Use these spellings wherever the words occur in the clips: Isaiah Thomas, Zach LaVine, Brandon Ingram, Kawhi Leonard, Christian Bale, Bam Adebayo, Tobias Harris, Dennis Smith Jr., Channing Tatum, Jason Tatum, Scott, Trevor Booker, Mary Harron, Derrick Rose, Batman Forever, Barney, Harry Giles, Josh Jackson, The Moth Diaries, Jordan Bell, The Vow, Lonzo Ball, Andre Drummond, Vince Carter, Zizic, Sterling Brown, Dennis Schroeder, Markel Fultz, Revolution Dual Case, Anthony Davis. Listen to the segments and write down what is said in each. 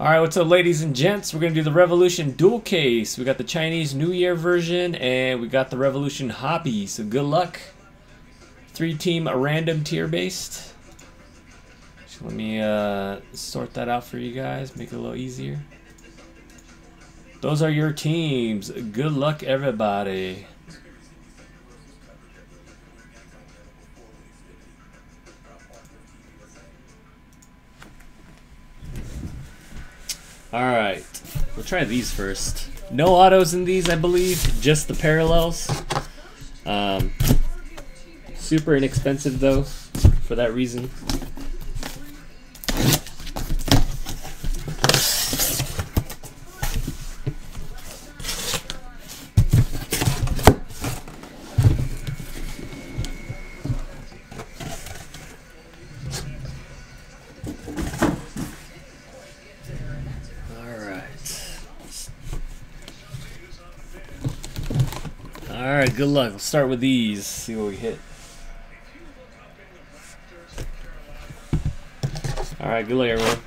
All right, what's up, ladies and gents? We're going to do the Revolution Dual Case. We got the Chinese New Year version, and we got the Revolution Hobby. So good luck. 3-team random tier-based. So let me sort that out for you guys, make it a little easier. Those are your teams. Good luck, everybody. Alright, we'll try these first. No autos in these, I believe, just the parallels. Super inexpensive, though, for that reason. Alright, good luck. We'll start with these, see what we hit. Alright, good luck, everyone.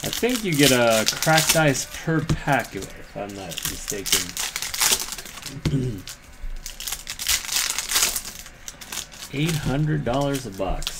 I think you get a cracked ice per pack, if I'm not mistaken. $800 a box.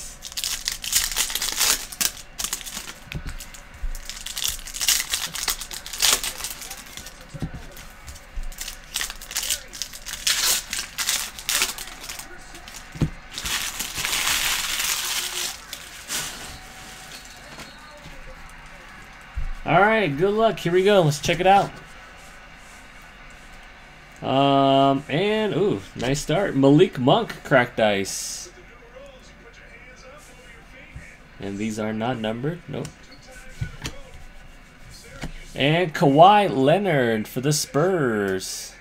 Alright, good luck. Here we go. Let's check it out. And, ooh, nice start. Malik Monk cracked ice. And these are not numbered. Nope. And Kawhi Leonard for the Spurs.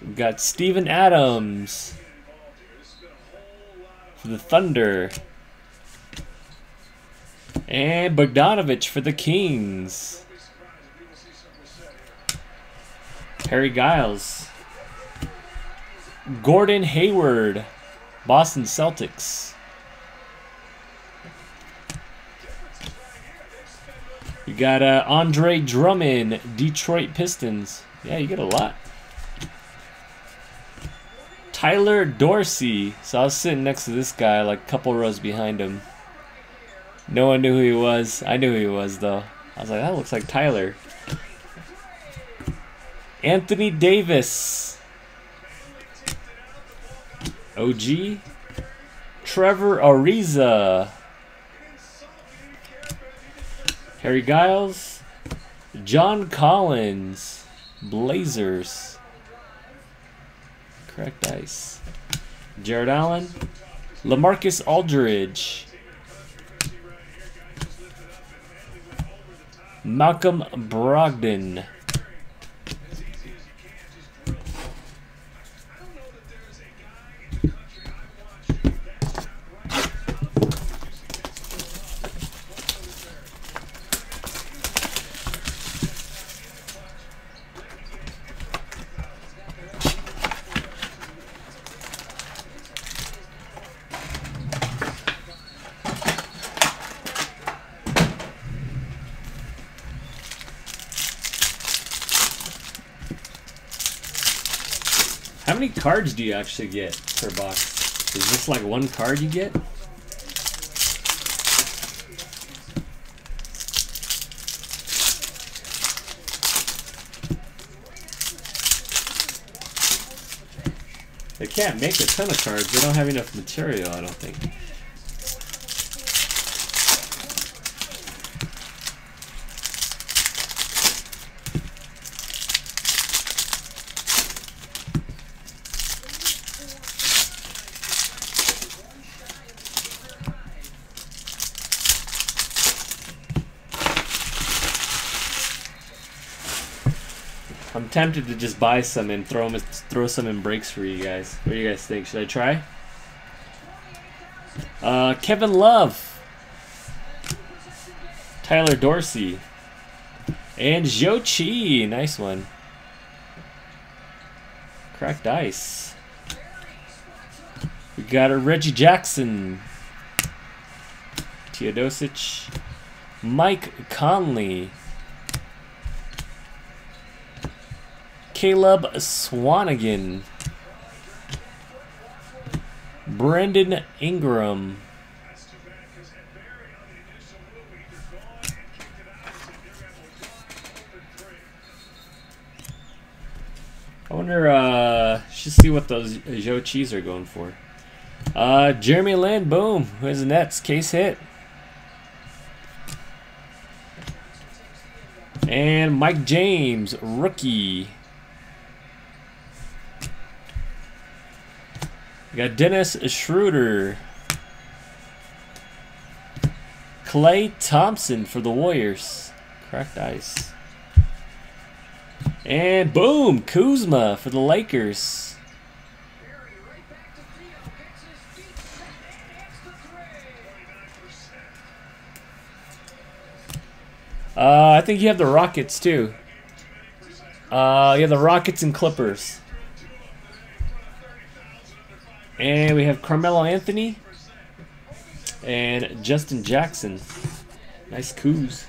We've got Steven Adams for the Thunder. And Bogdanović for the Kings. Harry Giles. Gordon Hayward, Boston Celtics. You got Andre Drummond, Detroit Pistons. Yeah, you get a lot. Tyler Dorsey. So I was sitting next to this guy, like a couple rows behind him. No one knew who he was. I knew who he was, though. I was like, that looks like Tyler. Anthony Davis. OG. Trevor Ariza. Harry Giles. John Collins. Blazers. Correct ice. Jared Allen. LaMarcus Aldridge. Malcolm Brogdon. How many cards do you actually get per box? Is this like one card you get? They can't make a ton of cards. They don't have enough material, I don't think. I'm tempted to just buy some and throw some in breaks for you guys. What do you guys think? Should I try? Kevin Love, Tyler Dorsey, and Jochi. Nice one. Cracked ice. We got a Reggie Jackson, Teodosic, Mike Conley, Caleb Swanigan, Brandon Ingram, I wonder, should see what those Jochis are going for. Jeremy Lin, boom, who's the Nets, case hit. And Mike James, rookie. We got Dennis Schroeder, Klay Thompson for the Warriors, cracked ice, and boom, Kuzma for the Lakers. I think you have the Rockets too. You have the Rockets and Clippers. And we have Carmelo Anthony and Justin Jackson. Nice coups.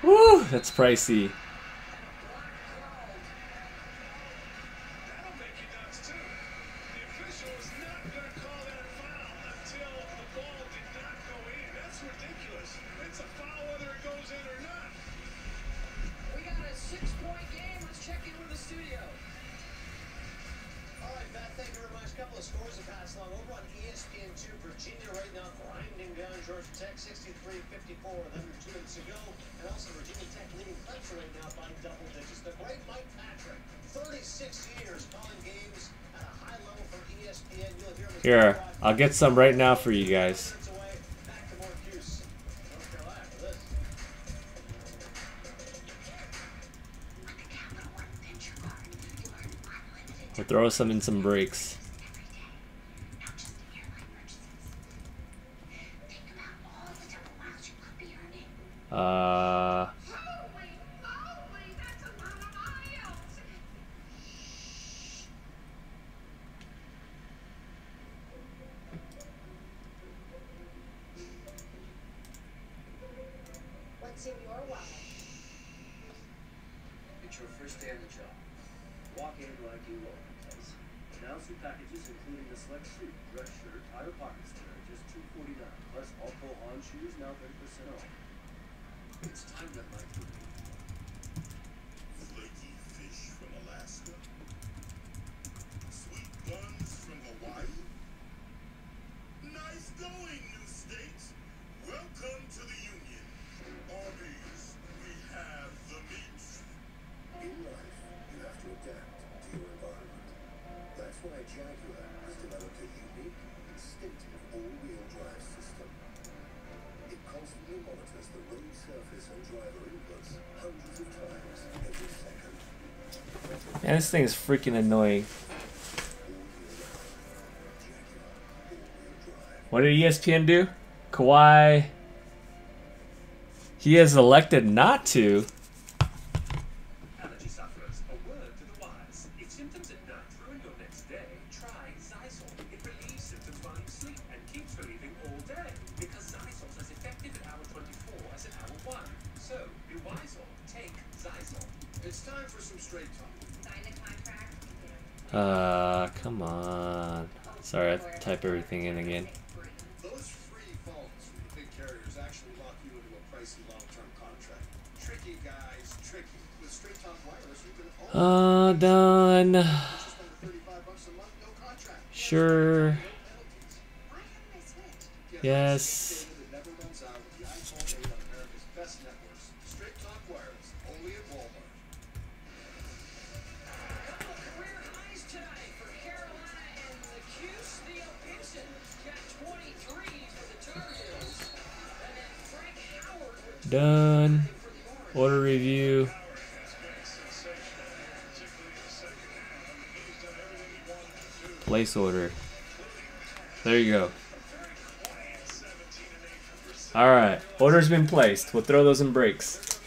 Woo, that's pricey. Here, I'll get some right now for you guys. We'll throw some in some breaks. Monitors the road surface and driver inputs hundreds of times every second. Man, this thing is freaking annoying. What did ESPN do? Kawhi. He has elected not to. Come on. Sorry, I have to type everything in again. Those free phones from the big carriers actually lock you into a pricey long-term contract. Tricky, guys, tricky. With Straight Talk Wireless, you can all done. Just under $35 a month, no contract. Sure. Why haven't I switched? Yes. Never runs out with the iPhone 8 on America's best networks. Straight Talk Wireless, only at Walmart. Done. Order review. Place order. There you go. Alright. Order's been placed. We'll throw those in breaks.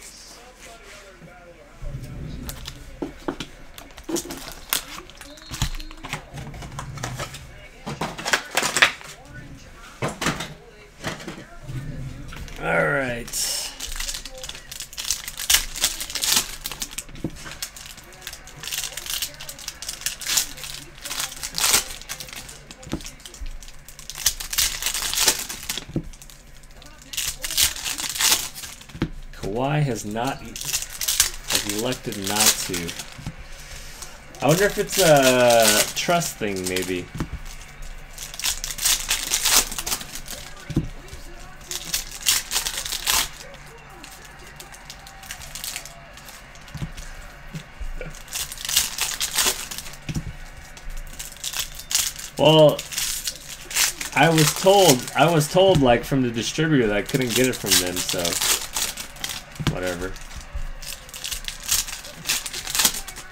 Alright. Kawhi has elected not to. I wonder if it's a trust thing, maybe. Well, I was told like from the distributor that I couldn't get it from them, so. Whatever.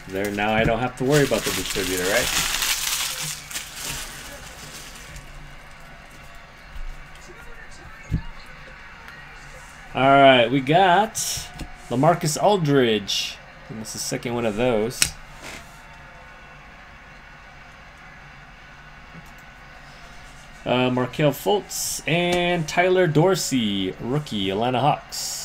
There, now I don't have to worry about the distributor, right? Alright, we got LaMarcus Aldridge. And that's the second one of those. Markel Fultz and Tyler Dorsey, rookie, Atlanta Hawks.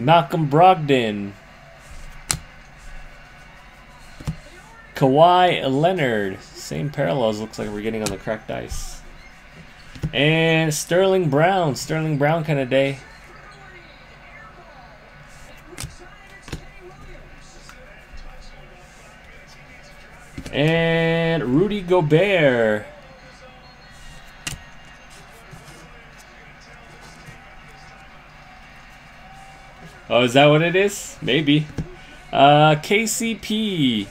Malcolm Brogdon, Kawhi Leonard, same parallels, looks like we're getting on the cracked ice. And Sterling Brown kind of day. And Rudy Gobert. Oh, is that what it is? Maybe. KCP.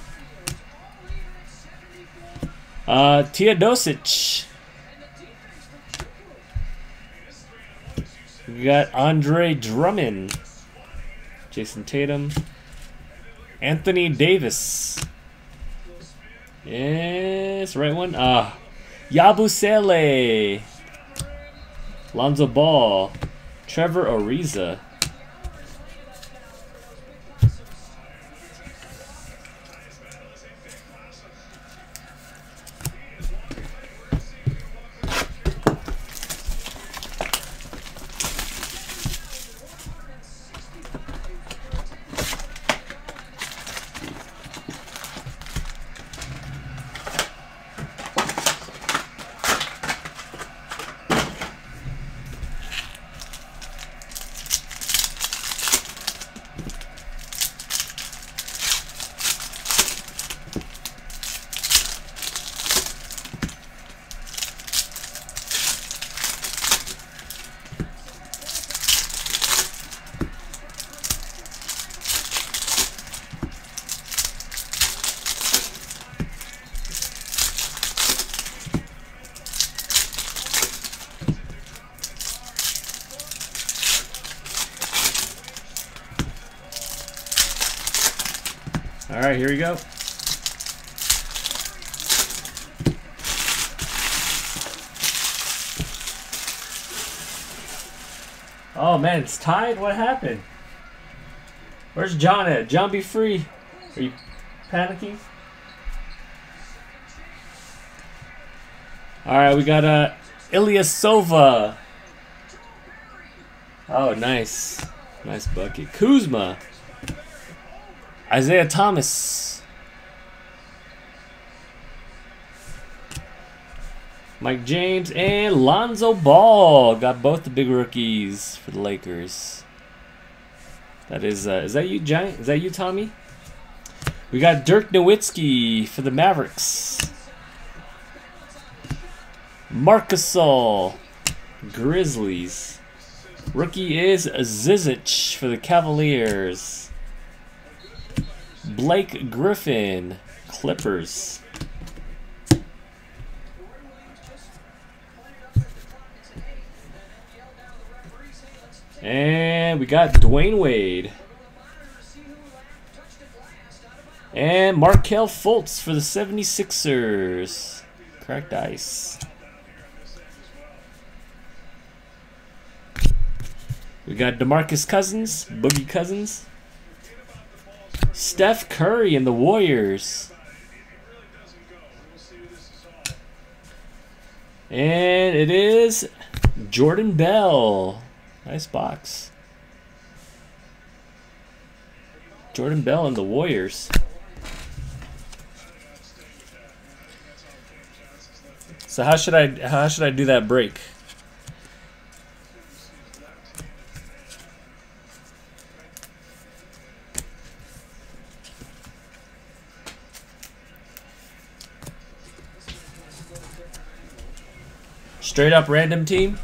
Teodosic. We got Andre Drummond. Jason Tatum. Anthony Davis. Yes, right one. Yabusele. Lonzo Ball. Trevor Ariza. All right, here we go. Oh, man, it's tied? What happened? Where's John at? John, be free. Are you panicking? All right, we got Ilyasova. Oh, nice. Nice bucket. Kuzma. Isaiah Thomas. Mike James and Lonzo Ball. Got both the big rookies for the Lakers. That is that you, Giant? Is that you, Tommy? We got Dirk Nowitzki for the Mavericks. Marcus All, Grizzlies. Rookie is Zizic for the Cavaliers. Blake Griffin, Clippers. And we got Dwayne Wade. And Markel Fultz for the 76ers. Cracked ice. We got DeMarcus Cousins, Boogie Cousins. Steph Curry and the Warriors. And it is Jordan Bell. Nice box. Jordan Bell and the Warriors. So how should I do that break? Straight up random team.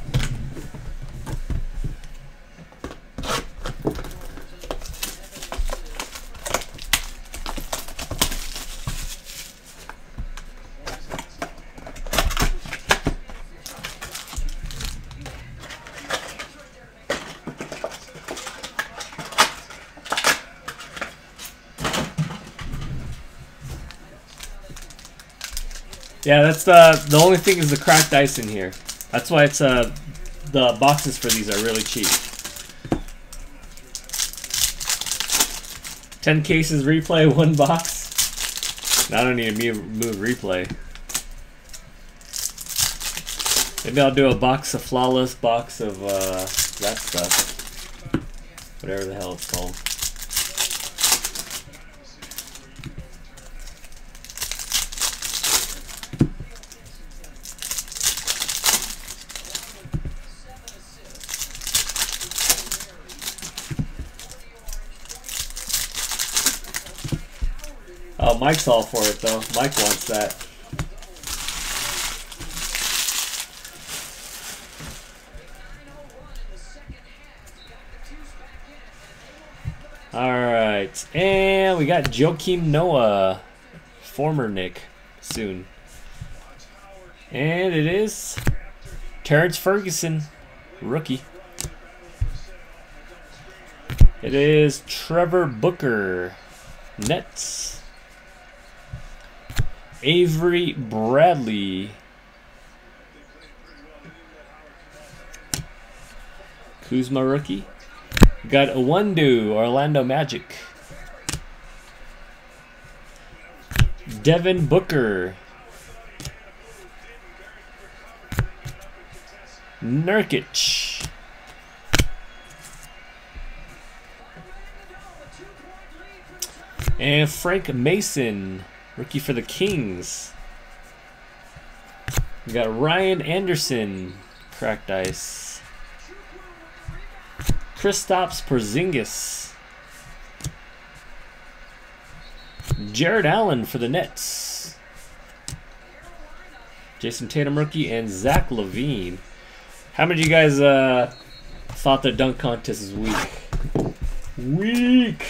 Yeah, that's the only thing is the cracked ice in here. That's why it's the boxes for these are really cheap. 10 cases replay, 1 box. I don't need to move replay. Maybe I'll do a box of flawless, box of that stuff. Whatever the hell it's called. Oh, Mike's all for it, though. Mike wants that. All right. And we got Joakim Noah, former Nick, soon. And it is Terrence Ferguson, rookie. It is Trevor Booker, Nets. Avery Bradley. Kuzma rookie. Got Iwundu, Orlando Magic. Devin Booker. Nurkic. And Frank Mason. Rookie for the Kings. We got Ryan Anderson, cracked ice. Kristaps Porzingis. Jared Allen for the Nets. Jason Tatum rookie and Zach LaVine. How many of you guys thought the dunk contest is weak? Weak.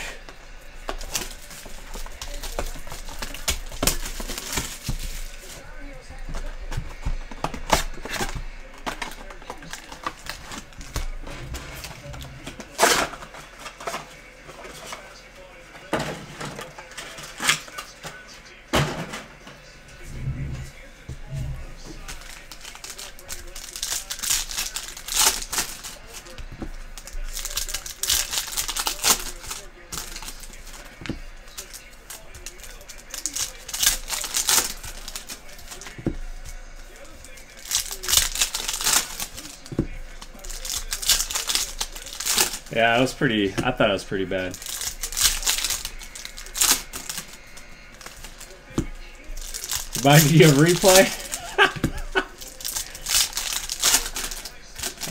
Yeah, it was pretty. I thought it was pretty bad. Reminds you of replay.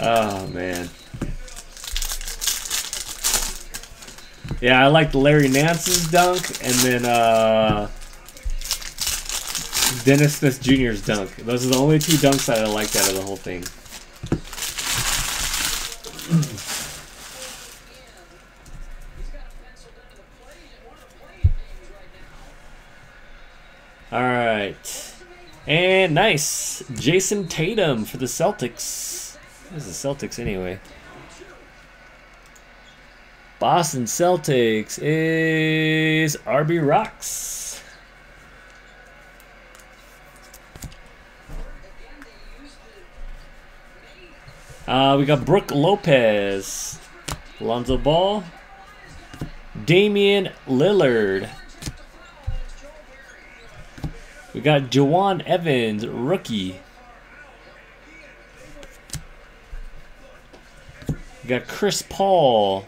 Oh man. Yeah, I liked Larry Nance's dunk, and then Dennis Smith Jr.'s dunk. Those are the only two dunks that I liked out of the whole thing. All right. And nice. Jason Tatum for the Celtics. This is the Celtics anyway. Boston Celtics is RB Rocks. We got Brooke Lopez, Lonzo Ball, Damian Lillard. We got Jawan Evans, rookie. We got Chris Paul.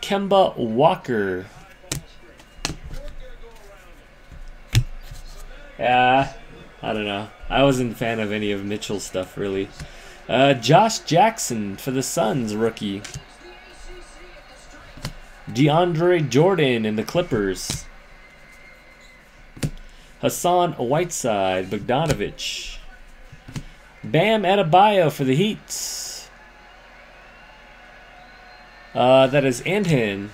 Kemba Walker. Yeah, I don't know. I wasn't a fan of any of Mitchell's stuff, really. Josh Jackson for the Suns, rookie. DeAndre Jordan in the Clippers. Hassan Whiteside, Bogdanović. Bam Adebayo for the Heat. That is Andhin.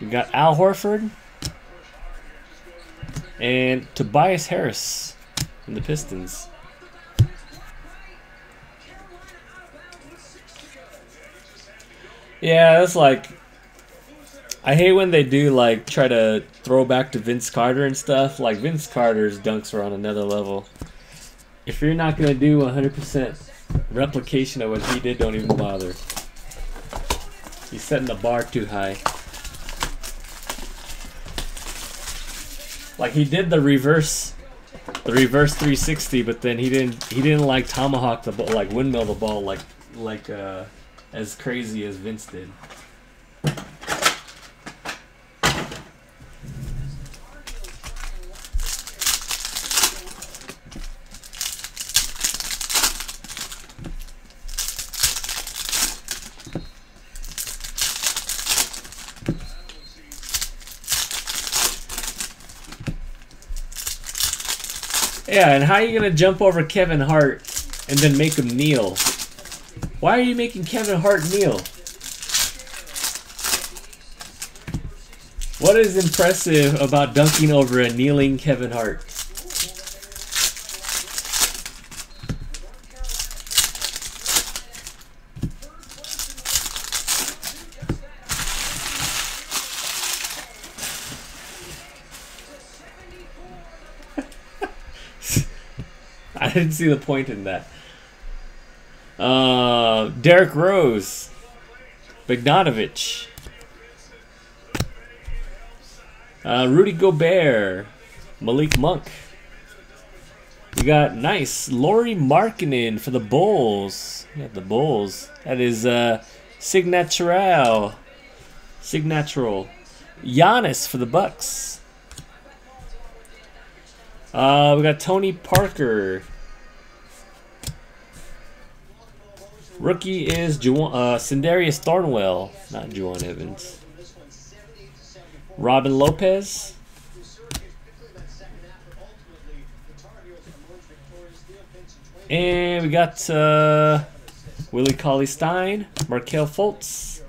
We've got Al Horford and Tobias Harris in the Pistons. Yeah, that's like, I hate when they do like try to throw back to Vince Carter and stuff. Like Vince Carter's dunks were on another level. If you're not gonna do 100% replication of what he did, don't even bother. He's setting the bar too high. Like he did the reverse 360, but then he didn't like tomahawk the ball, like windmill the ball, like as crazy as Vince did. Yeah, and how are you going to jump over Kevin Hart and then make him kneel? Why are you making Kevin Hart kneel? What is impressive about dunking over a kneeling Kevin Hart? I didn't see the point in that. Derrick Rose, Bogdanović, Rudy Gobert, Malik Monk. We got nice Lauri Markkanen for the Bulls. Yeah, the Bulls. That is Signatural. Giannis for the Bucks. We got Tony Parker. Rookie is Sendarius Thornwell, not Juwan Evans. Robin Lopez. And we got Willie Cauley-Stein, Markel Fultz.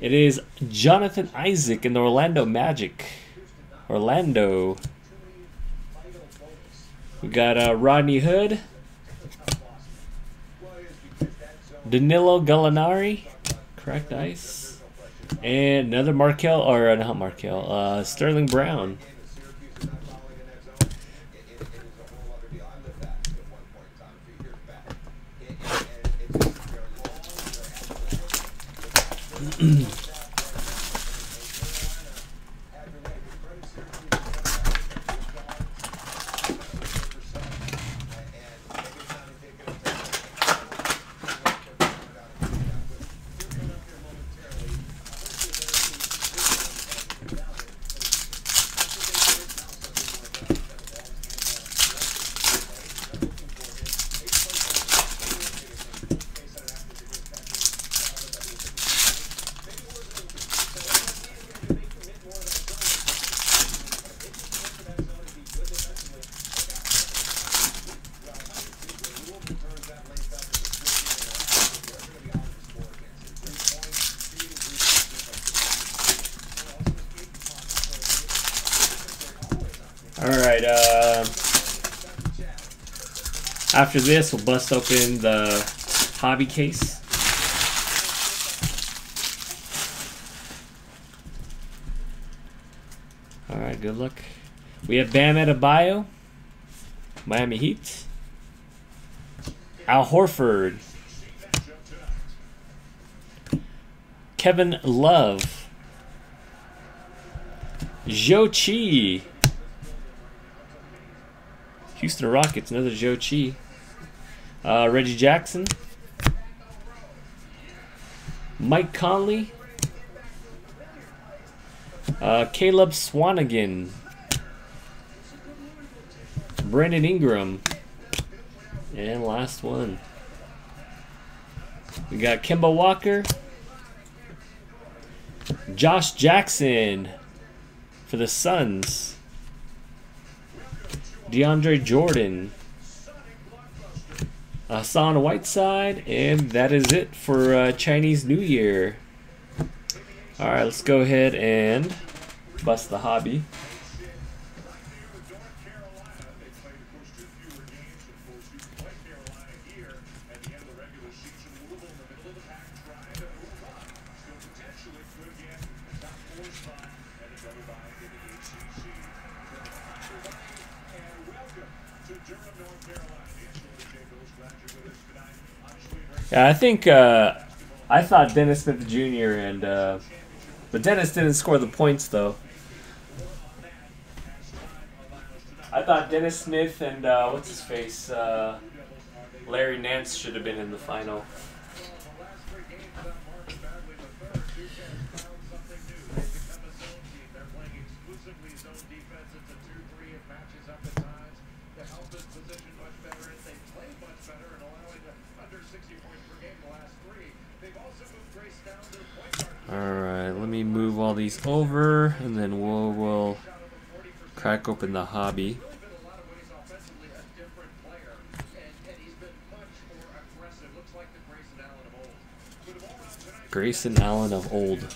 It is Jonathan Isaac in the Orlando Magic. Orlando. We got Rodney Hood. Danilo Gallinari, correct ice, and another Markel, or not Markel, Sterling Brown. Alright, after this, we'll bust open the hobby case. Alright, good luck. We have Bam Adebayo, Miami Heat. Al Horford. Kevin Love. Joachim. Houston Rockets, another Joachim. Reggie Jackson. Mike Conley. Caleb Swanigan. Brandon Ingram. And last one. We got Kemba Walker. Josh Jackson for the Suns. DeAndre Jordan. Hassan Whiteside. And that is it for Chinese New Year. Alright, let's go ahead and bust the hobby. Yeah, I think I thought Dennis Smith Jr. and but Dennis didn't score the points though. I thought Dennis Smith and what's his face, Larry Nance should have been in the final. Alright, let me move all these over and then we'll crack open the hobby. Grayson Allen of old.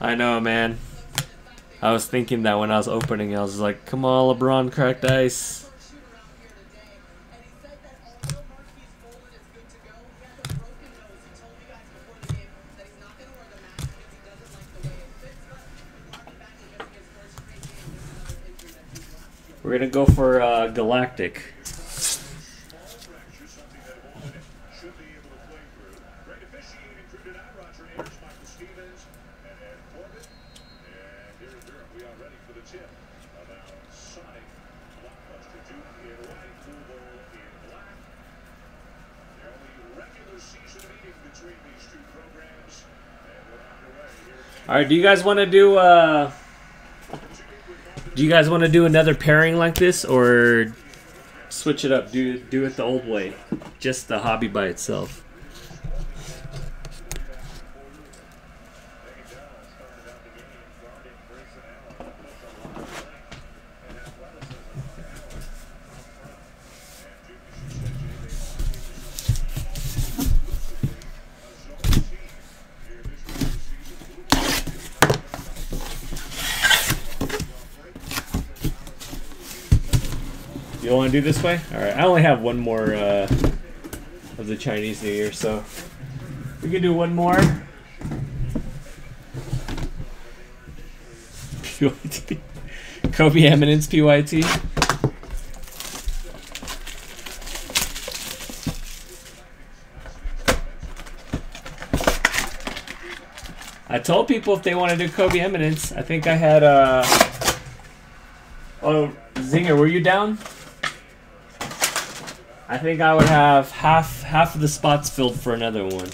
I know, man. I was thinking that when I was opening, I was like, come on, LeBron, cracked ice. We're going to go for Galactic. All right, do you guys want to do another pairing like this, or switch it up? Do it the old way, just the hobby by itself. You want to do this way? All right. I only have one more of the Chinese New Year, so we can do one more. PYT. Kobe Eminence PYT. I told people if they want to do Kobe Eminence, I think I had oh, Zinger, were you down? I think I would have half of the spots filled for another one,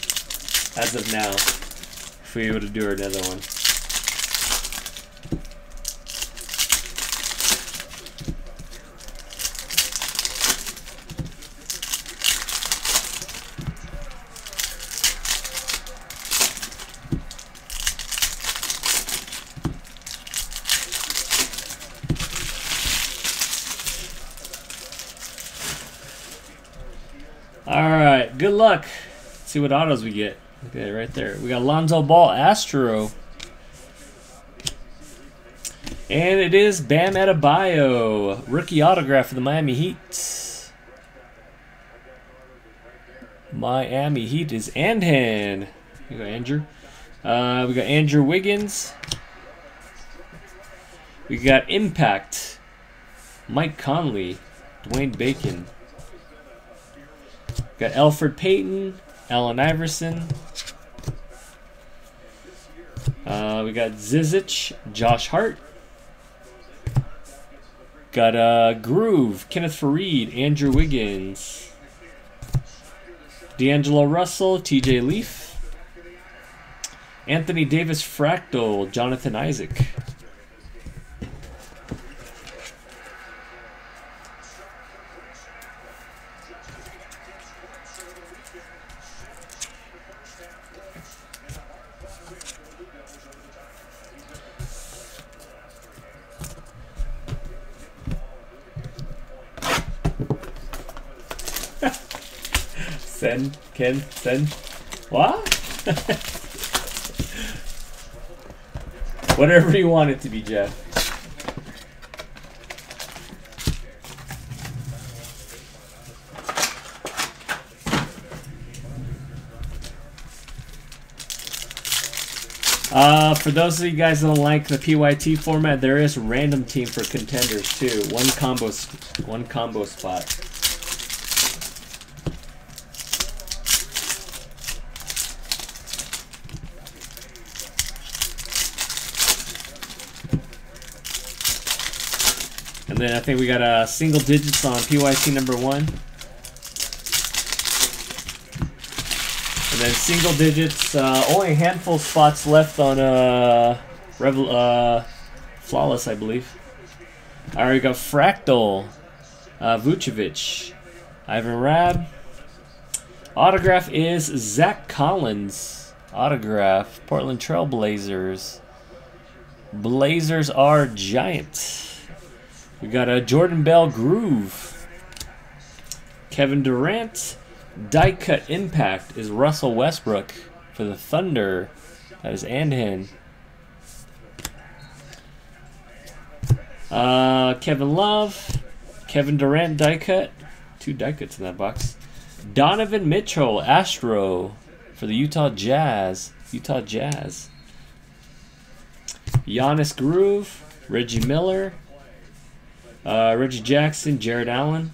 as of now, if we were to do another one. All right, good luck. Let's see what autos we get. Okay, right there. We got Lonzo Ball, Astro. And it is Bam Adebayo, rookie autograph for the Miami Heat. Miami Heat is Andhan. Here we go, Andrew. We got Andrew Wiggins. We got Impact, Mike Conley, Dwayne Bacon. We got Elfrid Payton, Allen Iverson. We got Zizic, Josh Hart. Got Groove, Kenneth Faried, Andrew Wiggins, D'Angelo Russell, TJ Leaf, Anthony Davis Fractal, Jonathan Isaac. Send, Ken, send. What? Whatever you want it to be, Jeff. For those of you guys that don't like the PYT format, there is random team for contenders too. One combo spot. Then I think we got single digits on PYT number 1. And then single digits, only a handful spots left on Flawless, I believe. Alright, we got Fractal, Vucevic, Ivan Rabb. Autograph is Zach Collins. Autograph, Portland Trail Blazers. Blazers are Giants. We got a Jordan Bell Groove, Kevin Durant, die cut Impact is Russell Westbrook for the Thunder. That is Andhan. Kevin Love, Kevin Durant die cut, 2 die cuts in that box. Donovan Mitchell Astro for the Utah Jazz. Utah Jazz. Giannis Groove, Reggie Miller. Reggie Jackson, Jared Allen,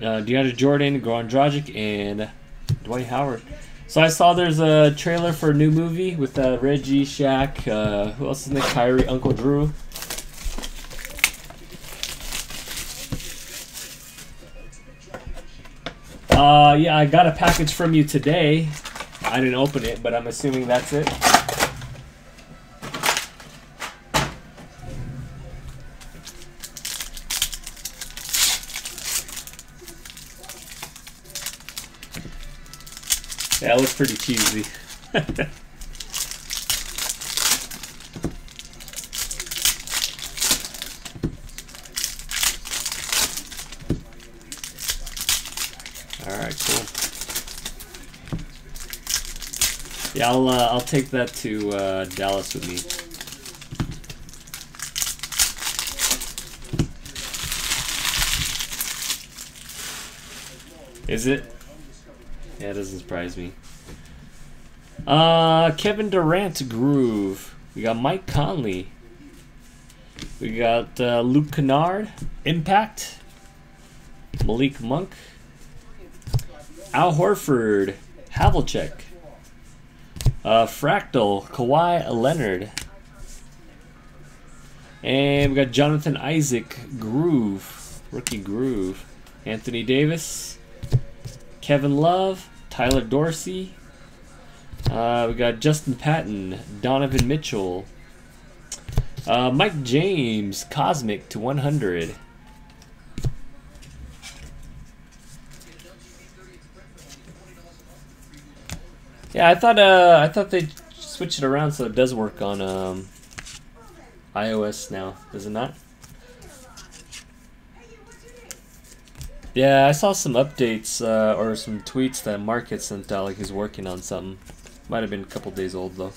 DeAndre Jordan, Goran Dragic, and Dwight Howard. So I saw there's a trailer for a new movie with Reggie, Shaq, who else is in there? Kyrie, Uncle Drew. Yeah, I got a package from you today. I didn't open it, but I'm assuming that's it. Yeah, it looks pretty cheesy. Alright, cool. Yeah, I'll take that to Dallas with me. Is it? Yeah, it doesn't surprise me. Kevin Durant Groove. We got Mike Conley. We got Luke Kennard, Impact. Malik Monk. Al Horford, Havlicek. Fractal, Kawhi Leonard. And we got Jonathan Isaac Groove, rookie Groove. Anthony Davis. Kevin Love, Tyler Dorsey, we got Justin Patton, Donovan Mitchell, Mike James, Cosmic to 100. Yeah, I thought they switched it around so it does work on iOS now, does it not? Yeah, I saw some updates or some tweets that Mark had sent out, like he's working on something. Might have been a couple days old though.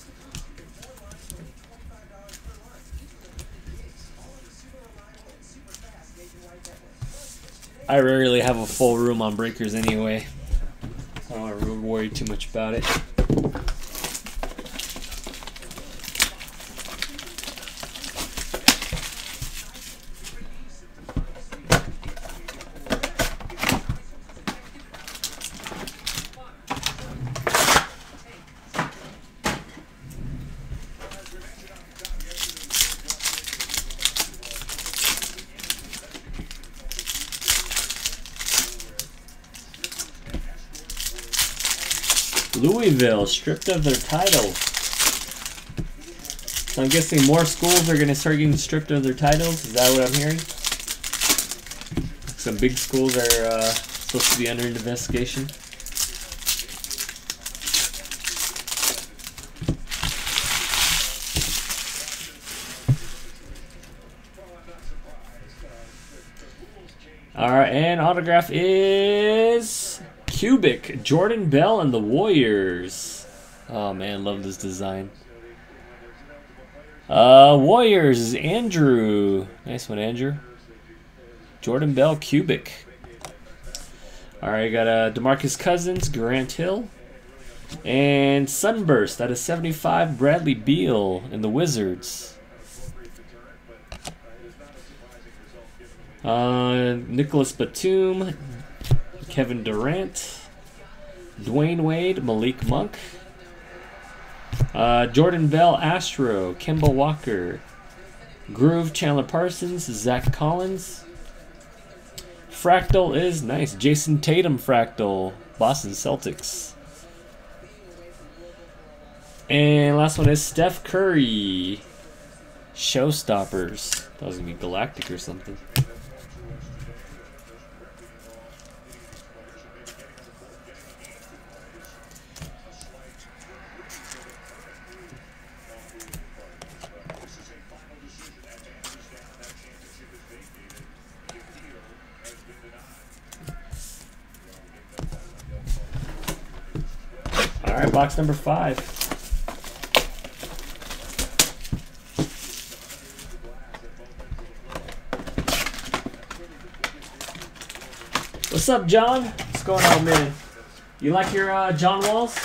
I rarely have a full room on breakers anyway. I don't really worry too much about it. Louisville stripped of their title. So I'm guessing more schools are going to start getting stripped of their titles. Is that what I'm hearing? Some big schools are supposed to be under investigation. Alright, and autograph is... Cubic, Jordan Bell, and the Warriors. Oh man, love this design. Warriors is Andrew. Nice one, Andrew. Jordan Bell, Cubic. Alright, got DeMarcus Cousins, Grant Hill. And Sunburst, that is 75, Bradley Beal, and the Wizards. Nicholas Batum. Kevin Durant, Dwayne Wade, Malik Monk, Jordan Bell, Astro, Kemba Walker, Groove, Chandler Parsons, Zach Collins. Fractal is nice. Jason Tatum Fractal, Boston Celtics. And last one is Steph Curry, Showstoppers. That was going to be Galactic or something. Alright, box number 5. What's up, John? What's going on, man? You like your John Walls?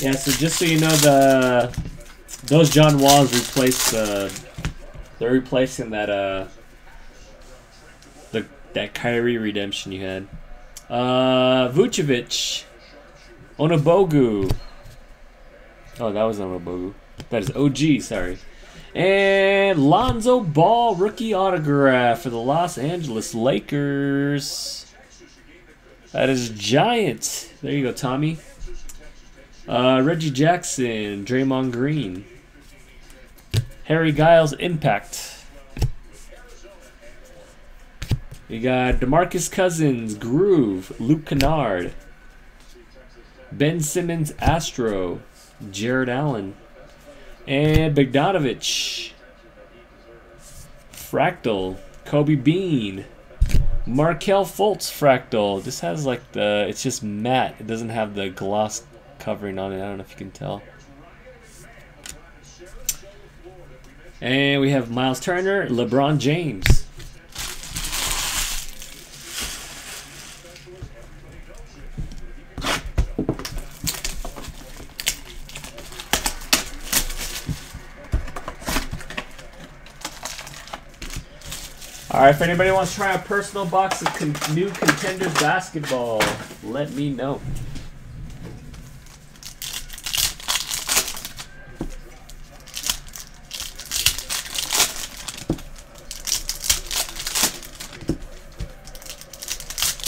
Yeah, so just so you know, those John Walls replace they're replacing that that Kyrie redemption you had. Vucevic, Onobogu. Oh, that was Onobogu. That is OG. Sorry. And Lonzo Ball rookie autograph for the Los Angeles Lakers. That is Giants. There you go, Tommy. Reggie Jackson, Draymond Green, Harry Giles, Impact. We got DeMarcus Cousins, Groove, Luke Kennard, Ben Simmons, Astro, Jared Allen, and Bogdanović, Fractal, Kobe Bean, Markel Fultz, Fractal. This has like the, it's just matte. It doesn't have the gloss covering on it. I don't know if you can tell. And we have Miles Turner, LeBron James. Alright, if anybody wants to try a personal box of new Contenders basketball, let me know.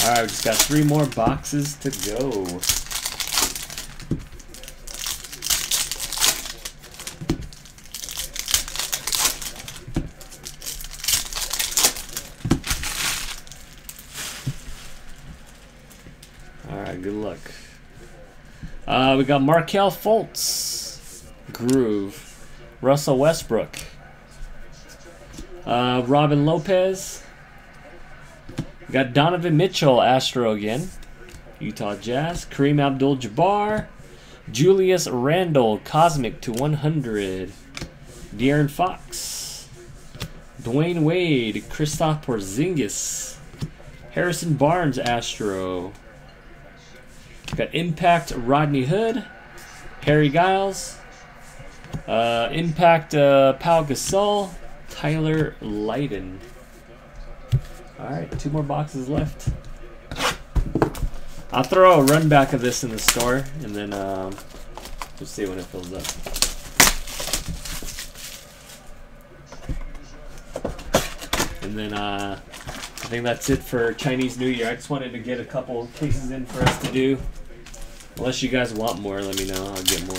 Alright, we've just got 3 more boxes to go. right, good luck. We got Markel Fultz, Groove, Russell Westbrook, Robin Lopez. We got Donovan Mitchell, Astro again, Utah Jazz, Kareem Abdul-Jabbar, Julius Randle, Cosmic /100, De'Aaron Fox, Dwayne Wade, Kristaps Porzingis, Harrison Barnes, Astro. We got Impact Rodney Hood, Harry Giles, Impact Pau Gasol, Tyler Lydon. Alright, 2 more boxes left. I'll throw a run back of this in the store and then we'll see when it fills up. And then I think that's it for Chinese New Year. I just wanted to get a couple cases in for us to do. Unless you guys want more, let me know. I'll get more.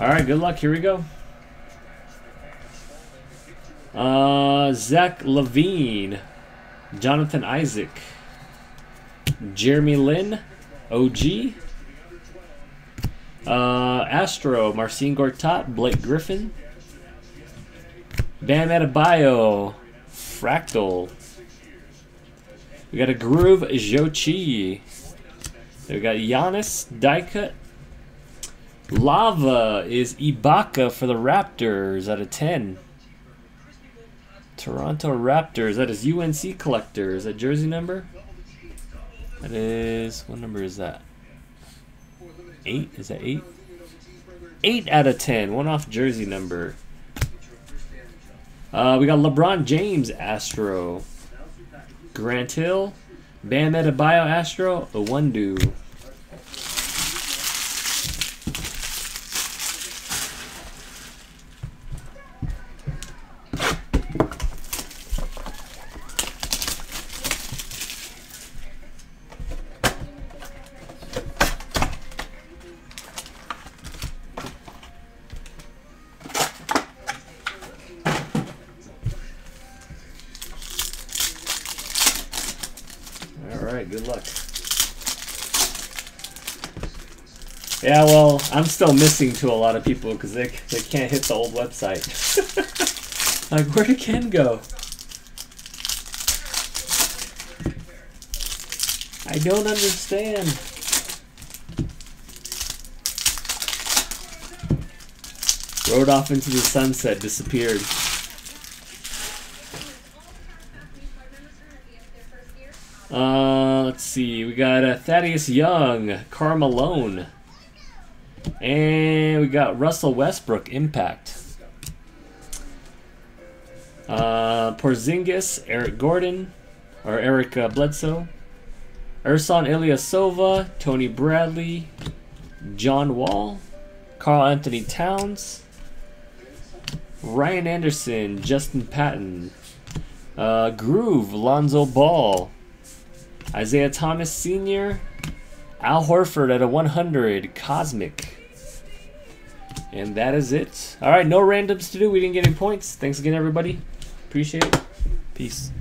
Alright, good luck. Here we go. Zach Levine, Jonathan Isaac, Jeremy Lin, OG, Astro, Marcin Gortat, Blake Griffin, Bam Adebayo, Fractal. We got a Groove Jochi. We got Giannis, Dykut. Lava is Ibaka for the Raptors /10. Toronto Raptors. That is UNC Collector. Is that jersey number? That is... What number is that? 8? Is that 8? 8/10. One off jersey number. We got LeBron James, Astro. Grant Hill. Bam Adebayo, Astro. Owundu. Good luck. Yeah, well, I'm still missing to a lot of people because they can't hit the old website. Like, where did Ken go? I don't understand. Rode off into the sunset, disappeared. Let's see, we got Thaddeus Young, Carmelo, and we got Russell Westbrook, Impact, Porzingis, Eric Gordon, or Eric Bledsoe, Ersan Ilyasova, Tony Bradley, John Wall, Karl Anthony Towns, Ryan Anderson, Justin Patton, Groove, Lonzo Ball, Isaiah Thomas Sr., Al Horford /100, Cosmic. And that is it. All right, no randoms to do. We didn't get any points. Thanks again, everybody. Appreciate it. Peace.